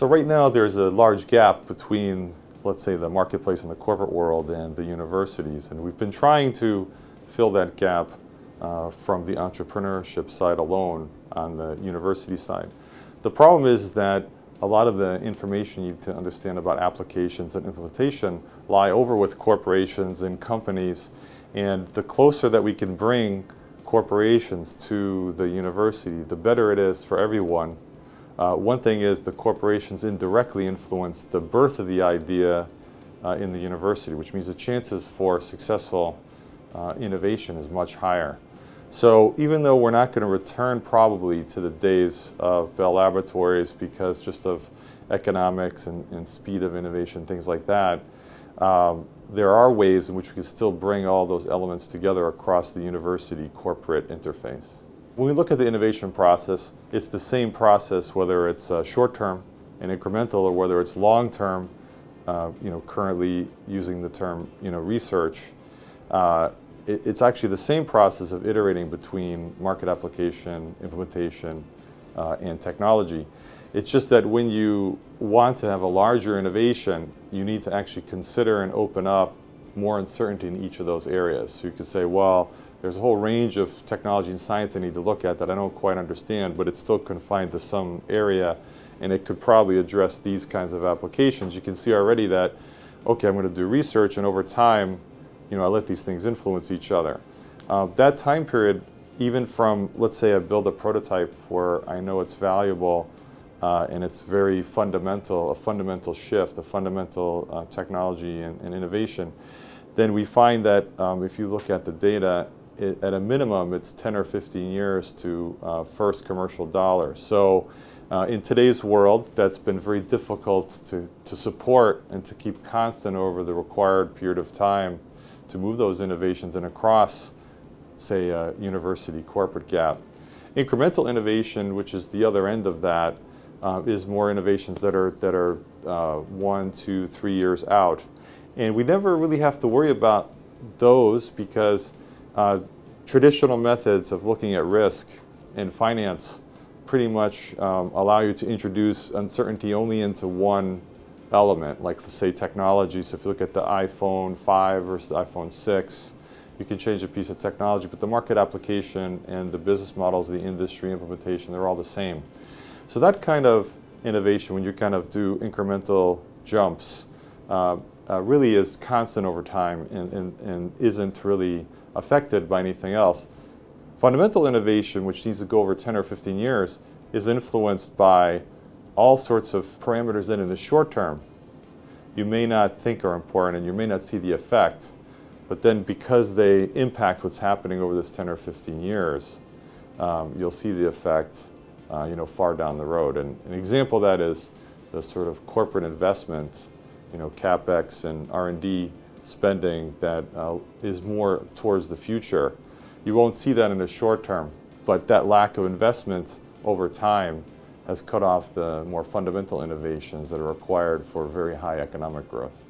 So right now there's a large gap between, let's say, the marketplace and the corporate world and the universities, and we've been trying to fill that gap from the entrepreneurship side alone on the university side. The problem is that a lot of the information you need to understand about applications and implementation lie over with corporations and companies, and the closer that we can bring corporations to the university, the better it is for everyone. One thing is the corporations indirectly influence the birth of the idea in the university, which means the chances for successful innovation is much higher. So even though we're not going to return probably to the days of Bell Laboratories because just of economics and speed of innovation, things like that, there are ways in which we can still bring all those elements together across the university corporate interface. When we look at the innovation process, it's the same process whether it's short-term and incremental or whether it's long-term, currently using the term, research. It's actually the same process of iterating between market application, implementation, and technology. It's just that when you want to have a larger innovation, you need to actually consider and open up more uncertainty in each of those areas. So you could say, well, there's a whole range of technology and science I need to look at that I don't quite understand, but it's still confined to some area, and it could probably address these kinds of applications. You can see already that, okay, I'm going to do research, and over time, I let these things influence each other. That time period, even from, let's say, I build a prototype where I know it's valuable and it's very fundamental, a fundamental shift, a fundamental technology and innovation, then we find that if you look at the data, at a minimum, it's 10 or 15 years to first commercial dollar. So in today's world, that's been very difficult to support and to keep constant over the required period of time to move those innovations and across, say, a university corporate gap. Incremental innovation, which is the other end of that, is more innovations that are 1, 2, 3 years out. And we never really have to worry about those because traditional methods of looking at risk and finance pretty much allow you to introduce uncertainty only into one element, like, say, technology. So if you look at the iPhone 5 versus the iPhone 6, you can change a piece of technology, but the market application and the business models, the industry implementation, they're all the same. So that kind of innovation, when you kind of do incremental jumps, really is constant over time and isn't really affected by anything else. Fundamental innovation, which needs to go over 10 or 15 years, is influenced by all sorts of parameters that in the short term you may not think are important and you may not see the effect, but then because they impact what's happening over this 10 or 15 years, you'll see the effect far down the road. And an example of that is the sort of corporate investment, CapEx and R&D spending that is more towards the future. You won't see that in the short term, but that lack of investment over time has cut off the more fundamental innovations that are required for very high economic growth.